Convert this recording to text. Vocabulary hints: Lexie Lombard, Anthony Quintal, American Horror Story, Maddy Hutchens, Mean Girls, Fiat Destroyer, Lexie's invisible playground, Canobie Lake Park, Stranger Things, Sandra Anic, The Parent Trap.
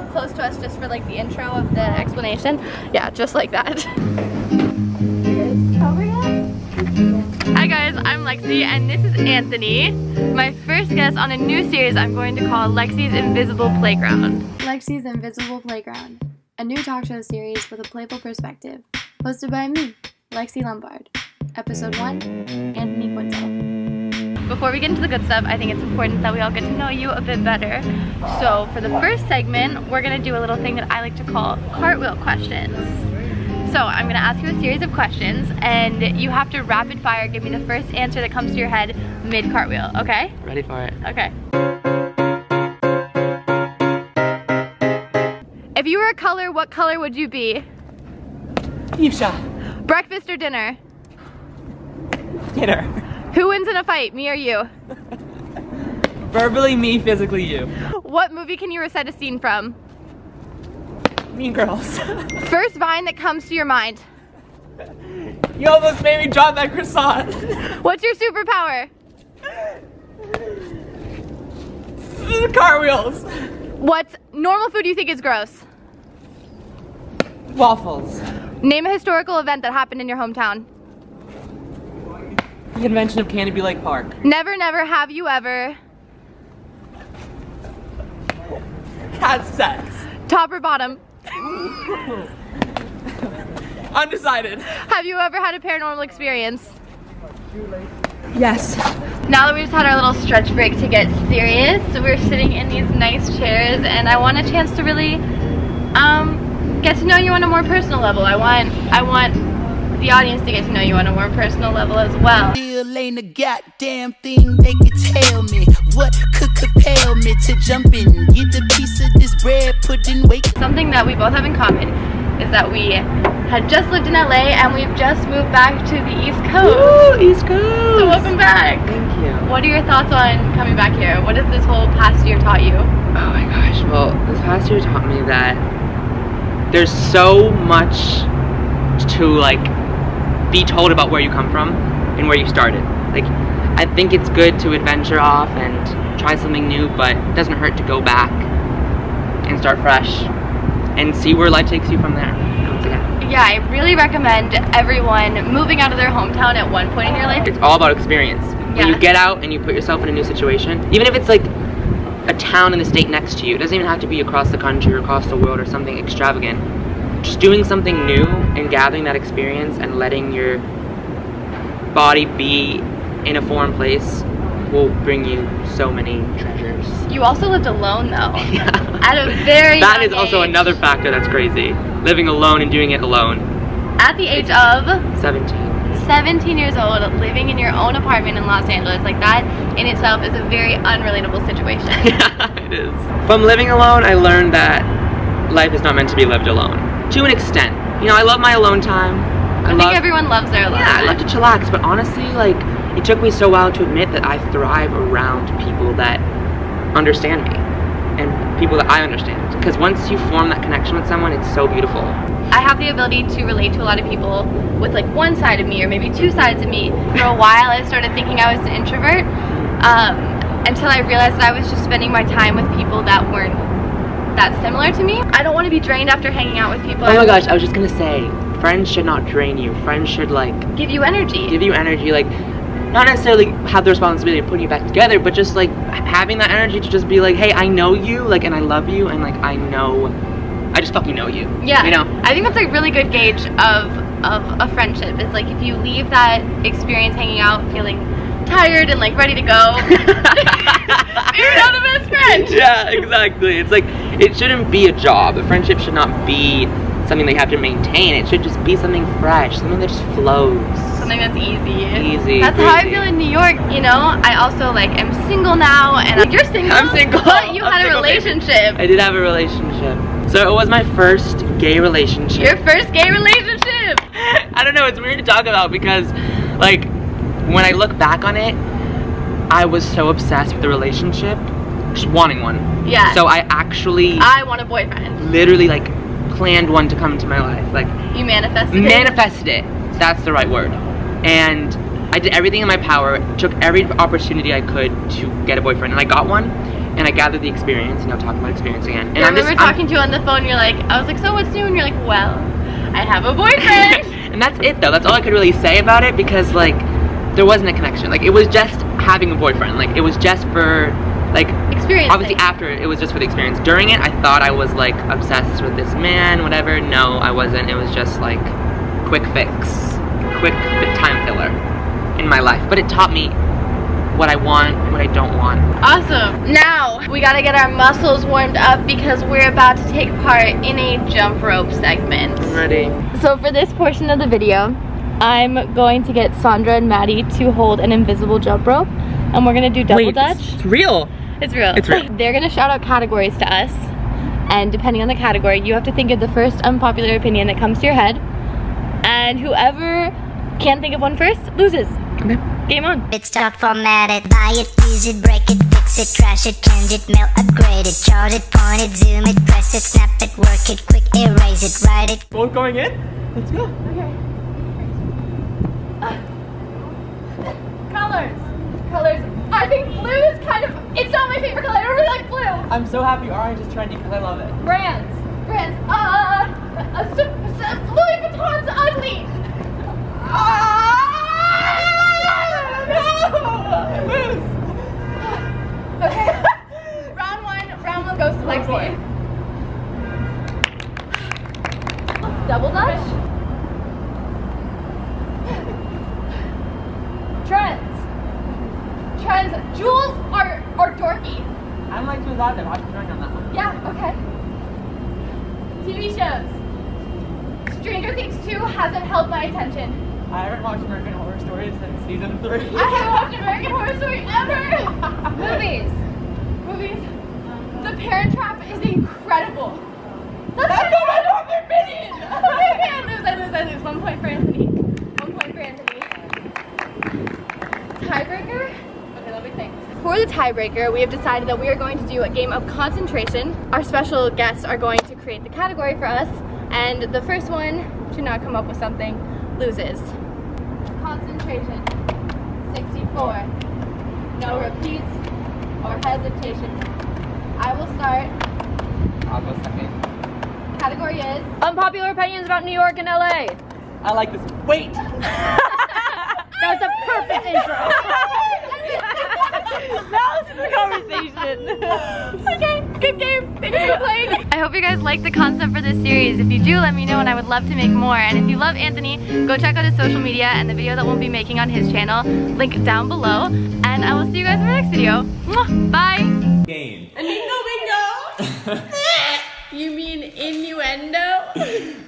up close to us just for like the intro of the explanation. Yeah, just like that. Hi guys, I'm Lexie and this is Anthony, my first guest on a new series I'm going to call Lexie's Invisible Playground. Lexie's Invisible Playground, a new talk show series with a playful perspective, hosted by me, Lexie Lombard. Episode 1, Anthony Quintal. Before we get into the good stuff, I think it's important that we all get to know you a bit better. So for the first segment, we're going to do a little thing that I like to call cartwheel questions. So I'm going to ask you a series of questions and you have to rapid fire give me the first answer that comes to your head mid cartwheel, okay? Ready for it. Okay. If you were a color, what color would you be? Fuchsia. Breakfast or dinner? Dinner. Who wins in a fight, me or you? Verbally me, physically you. What movie can you recite a scene from? Mean Girls. First vine that comes to your mind. You almost made me drop that croissant. What's your superpower? Cartwheels. What normal food do you think is gross? Waffles. Name a historical event that happened in your hometown. The invention of Canobie Lake Park. Never, never have you ever had sex. Top or bottom? Undecided. Have you ever had a paranormal experience? Yes. Now that we just had our little stretch break to get serious, so we're sitting in these nice chairs and I want a chance to really get to know you on a more personal level. I want the audience to get to know you on a more personal level as well. Still ain't a goddamn thing they could tell me. What could compel me to jump in, get the piece of this bread pudding, wait. Something that we both have in common is that we had just lived in LA and we've just moved back to the East Coast. Woo, East Coast! So welcome back. Thank you. What are your thoughts on coming back here? What has this whole past year taught you? Oh my gosh, well, this past year taught me that there's so much to like be told about where you come from and where you started. Like, I think it's good to adventure off and try something new, but it doesn't hurt to go back and start fresh and see where life takes you from there. Yeah, I really recommend everyone moving out of their hometown at one point in your life. It's all about experience. When you get out and you put yourself in a new situation, even if it's like a town in the state next to you, it doesn't even have to be across the country or across the world or something extravagant. Just doing something new and gathering that experience and letting your body be in a foreign place will bring you so many treasures. You also lived alone though. Yeah. At a very That is also age. Another factor that's crazy. Living alone and doing it alone. At the age of 17 years old, living in your own apartment in Los Angeles, like that in itself is a very unrelatable situation. Yeah, it is. From living alone, I learned that life is not meant to be lived alone. To an extent. You know, I love my alone time. I think everyone loves their alone time. Yeah, I love to chillax, but honestly, like, it took me so while to admit that I thrive around people that understand me and people that I understand. Because once you form that connection with someone, it's so beautiful. I have the ability to relate to a lot of people with like one side of me or maybe two sides of me. For a while, I started thinking I was an introvert until I realized that I was just spending my time with people that weren't that similar to me. I don't want to be drained after hanging out with people. Oh my gosh, I was just gonna say, friends should not drain you. Friends should like give you energy. Give you energy, like. Not necessarily have the responsibility of putting you back together, but just like having that energy to just be like, hey, I know you, like, and I love you, and like, I just fucking know you. Yeah. You know? I think that's a really good gauge of a friendship. It's like if you leave that experience hanging out feeling tired and like ready to go, you're not a best friend. Yeah, exactly. It's like, it shouldn't be a job. A friendship should not be something they have to maintain. It should just be something fresh, something that just flows. Something that's easy. That's crazy. How I feel in New York, you know? I also like am single now and you're single? I'm single. But you had a relationship. I did have a relationship. So it was my first gay relationship. Your first gay relationship! I don't know, it's weird to talk about because like when I look back on it, I was so obsessed with the relationship, just wanting one. Yeah. So I want a boyfriend. Literally like planned one to come into my life. Like you manifested it. That's the right word. And I did everything in my power, took every opportunity I could to get a boyfriend, and I got one. and I gathered the experience, you know, talking about experience again. And yeah, I remember talking to you on the phone, you're like, I was like, so what's new? And you're like, well, I have a boyfriend. And that's it though, that's all I could really say about it, because like, there wasn't a connection. Like, it was just having a boyfriend. Like, it was just for, like, experience. Obviously after, it was just for the experience. During it, I thought I was like, obsessed with this man, whatever. No, I wasn't. It was just like, quick fix, quick time filler in my life. But it taught me what I want, what I don't want. Awesome. Now, we gotta get our muscles warmed up because we're about to take part in a jump rope segment. I'm ready. So for this portion of the video, I'm going to get Sandra and Maddie to hold an invisible jump rope, and we're gonna do double dutch. It's real. It's real. It's real. They're gonna shout out categories to us, and depending on the category, you have to think of the first unpopular opinion that comes to your head, and whoever can think of one first loses. Okay. Game on. It's stock formatted, buy it, use it, break it, fix it, trash it, change it, mail, upgrade it, chart it, point it, zoom it, press it, snap it, work it, quick erase it, write it. Both going in? Let's go. Okay. Colors. I think blue is kind of, it's not my favorite color. I don't really like blue. I'm so happy orange is trendy because I love it. Brands. Louis Vuitton's ugly. No! Lose. Okay. round one goes to Lexie. Oh, double dutch. Trends. Jewels are dorky. I don't like jewels either. I can join on that one. Yeah, okay. TV shows. Stranger Things 2 hasn't held my attention. I haven't watched American Horror Story since season 3. I haven't watched American Horror Story ever! Movies. The Parent Trap is incredible. That's not my top opinion! Okay, I lose. 1 point for Anthony. Tiebreaker? Okay, let me think. For the tiebreaker, we have decided that we are going to do a game of concentration. Our special guests are going to create the category for us, and the first one to not come up with something loses. Concentration. 64. No repeats or hesitation. I will start. I'll go second. Category is unpopular opinions about New York and LA. I like this. Wait! That was the perfect intro. That was the conversation. Okay, good game. Thanks for playing. I hope you guys like the concept for this series. If you do, let me know, and I would love to make more. And if you love Anthony, go check out his social media and the video that we'll be making on his channel. Link down below. And I will see you guys in the next video. Mwah, bye. Game. Innuendo. You mean innuendo?